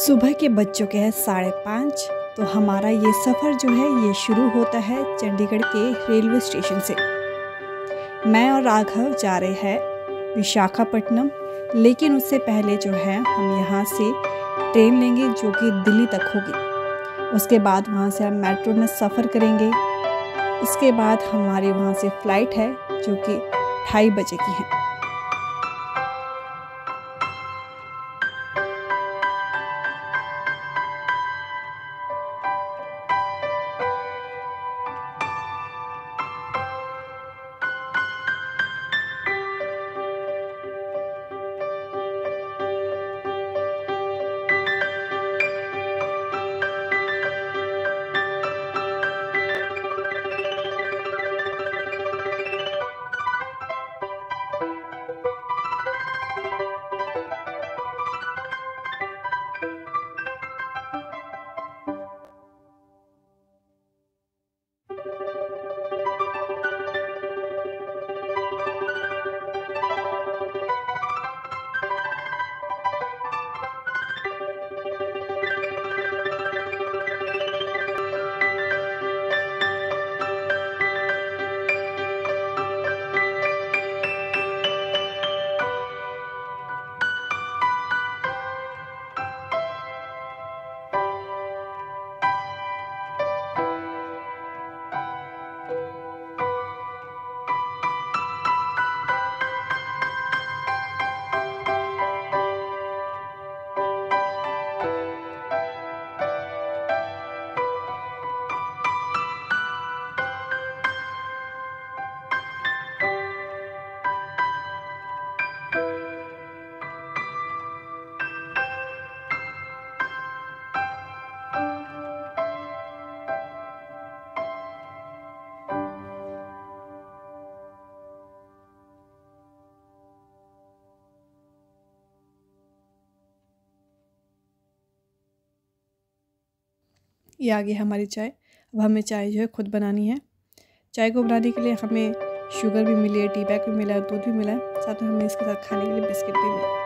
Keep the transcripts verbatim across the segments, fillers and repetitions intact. सुबह के बज चुके हैं साढ़े पाँच। तो हमारा ये सफ़र जो है ये शुरू होता है चंडीगढ़ के रेलवे स्टेशन से। मैं और राघव जा रहे हैं विशाखापट्टनम, लेकिन उससे पहले जो है हम यहाँ से ट्रेन लेंगे जो कि दिल्ली तक होगी। उसके बाद वहाँ से हम मेट्रो में सफ़र करेंगे। उसके बाद हमारी वहाँ से फ़्लाइट है जो कि ढाई बजे की है। ये आ गई हमारी चाय। अब हमें चाय जो है खुद बनानी है। चाय को बनाने के लिए हमें शुगर भी मिली है, टी बैग भी मिला है, दूध भी मिला है, साथ में हमें इसके साथ खाने के लिए बिस्किट भी मिला है।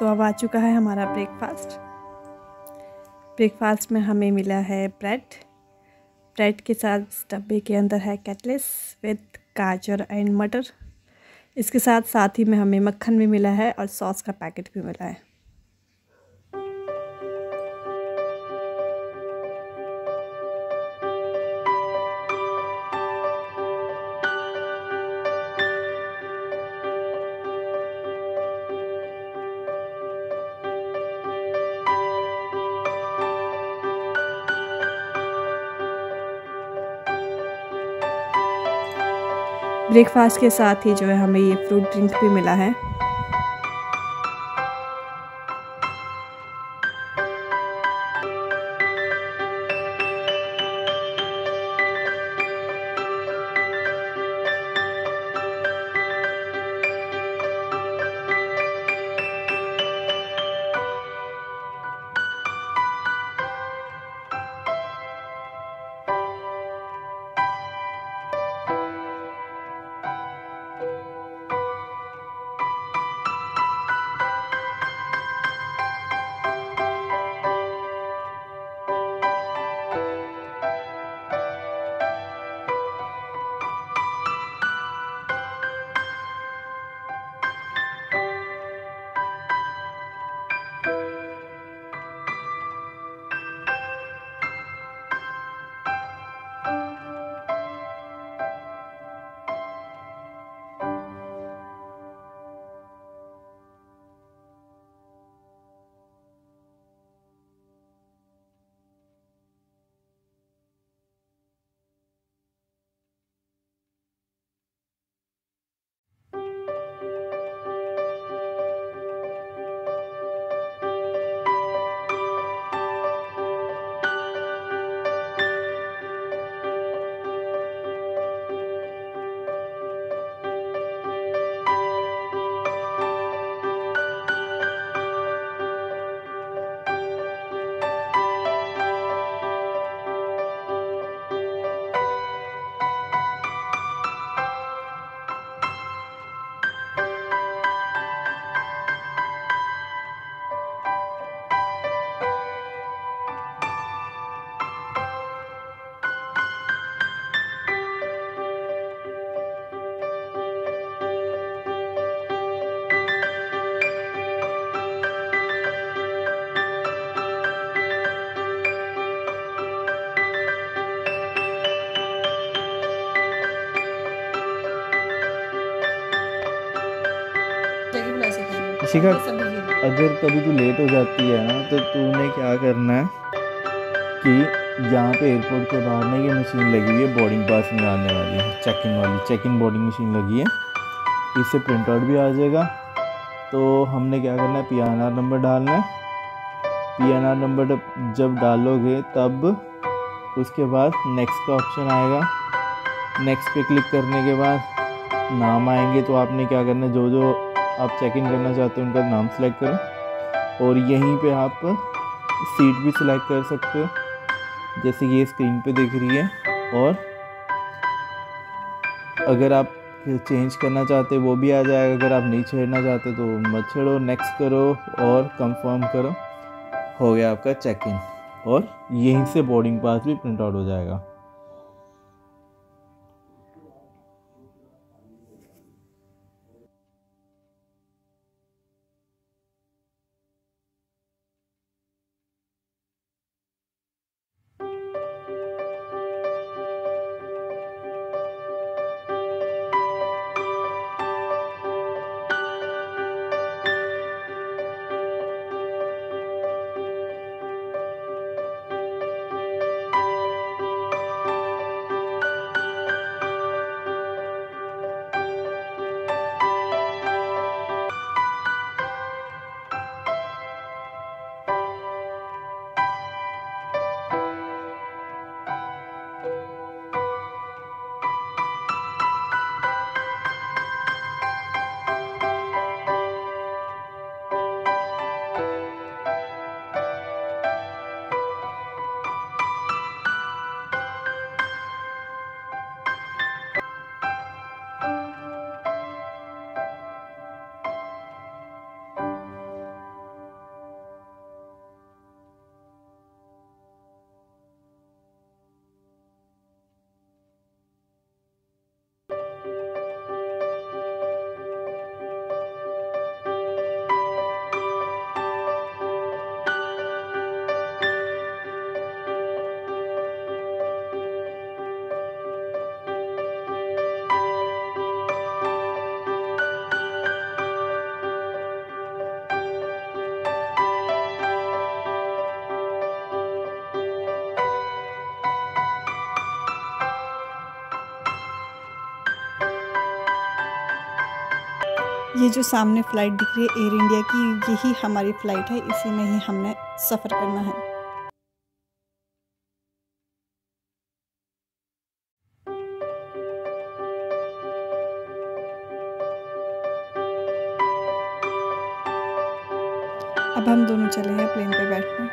तो अब आ चुका है हमारा ब्रेकफास्ट। ब्रेकफास्ट में हमें मिला है ब्रेड। ब्रेड के साथ डब्बे के अंदर है कैटलेस विथ गाजर एंड मटर। इसके साथ साथ ही में हमें मक्खन भी मिला है और सॉस का पैकेट भी मिला है। ब्रेकफास्ट के साथ ही जो है हमें ये फ्रूट ड्रिंक भी मिला है। शिखा, अगर कभी तू लेट हो जाती है ना तो तूने क्या करना है कि यहाँ पे एयरपोर्ट के बाहर ना ये मशीन लगी हुई है बोर्डिंग पास निकालने वाली है, चेक इन वाली, चेक इन बोर्डिंग मशीन लगी है, इससे प्रिंट आउट भी आ जाएगा। तो हमने क्या करना है, पी एन आर नंबर डालना है। पी एन आर नंबर जब डालोगे तब उसके बाद नेक्स्ट का ऑप्शन आएगा। नेक्स्ट पे क्लिक करने के बाद नाम आएंगे, तो आपने क्या करना है, जो जो आप चेक इन करना चाहते हो उनका नाम सेलेक्ट करो और यहीं पे आप सीट भी सिलेक्ट कर सकते हो, जैसे ये स्क्रीन पे दिख रही है। और अगर आप चेंज करना चाहते वो भी आ जाएगा, अगर आप नहीं छेड़ना चाहते तो मत छेड़ो, नेक्स्ट करो और कंफर्म करो। हो गया आपका चेक इन और यहीं से बोर्डिंग पास भी प्रिंट आउट हो जाएगा। ये जो सामने फ़्लाइट दिख रही है एयर इंडिया की, यही हमारी फ़्लाइट है, इसी में ही हमने सफ़र करना है। अब हम दोनों चले हैं प्लेन पे बैठने।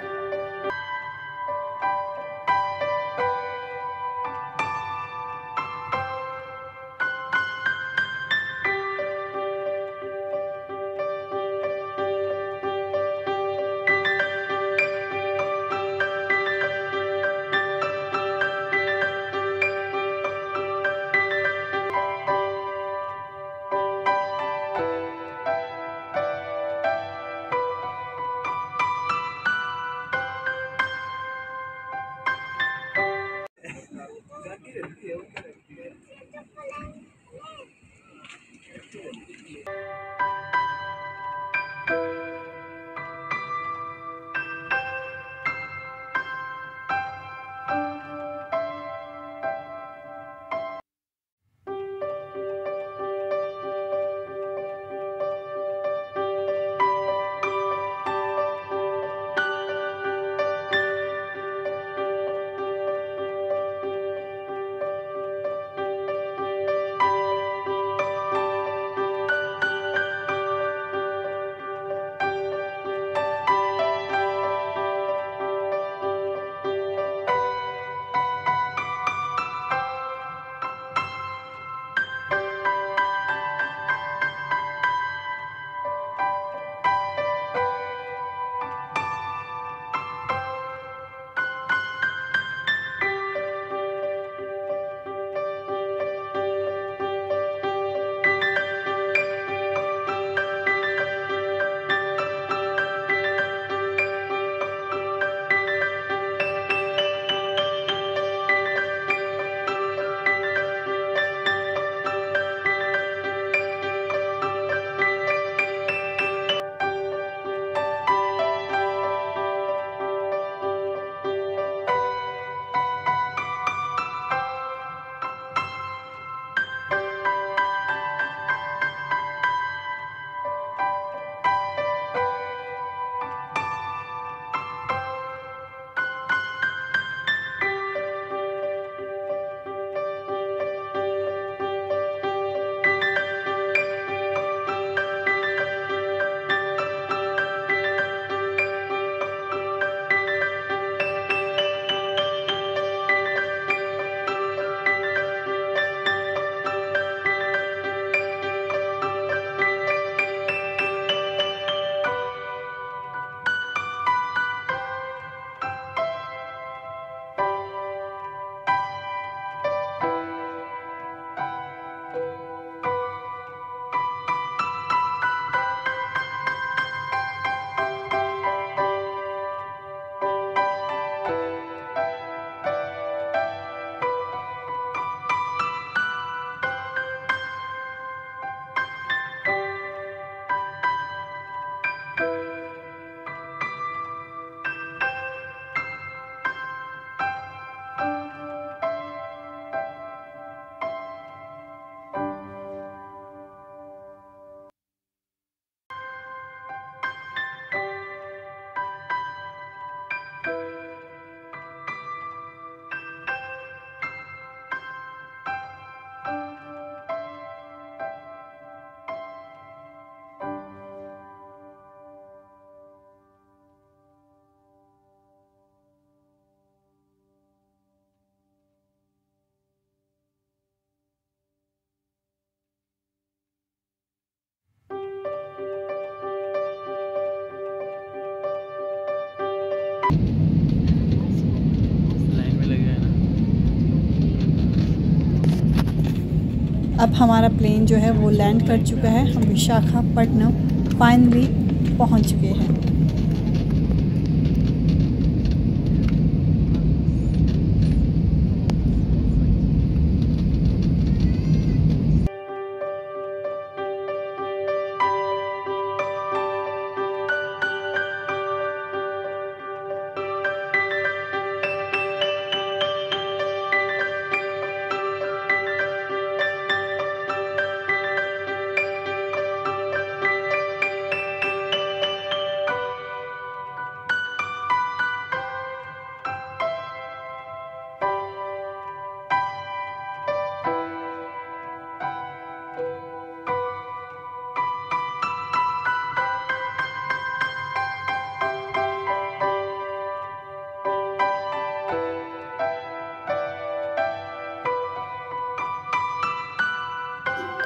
अब हमारा प्लेन जो है वो लैंड कर चुका है। हम विशाखापट्टनम फाइनली पहुंच गए हैं।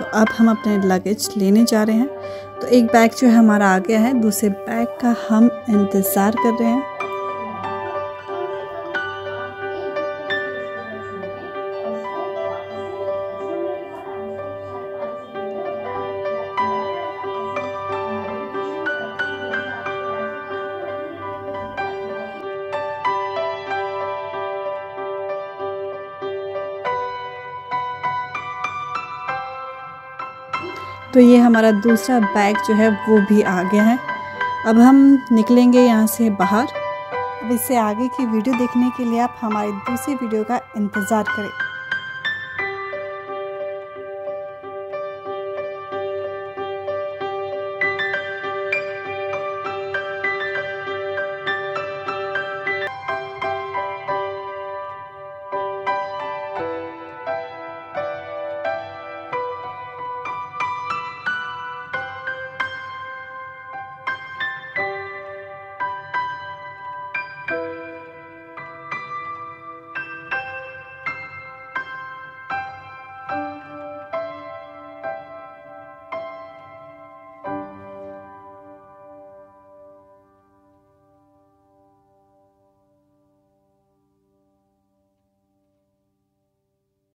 तो अब हम अपने लगेज लेने जा रहे हैं। तो एक बैग जो है हमारा आ गया है, दूसरे बैग का हम इंतज़ार कर रहे हैं। तो ये हमारा दूसरा बैग जो है वो भी आ गया है। अब हम निकलेंगे यहाँ से बाहर। अब इससे आगे की वीडियो देखने के लिए आप हमारी दूसरी वीडियो का इंतज़ार करें।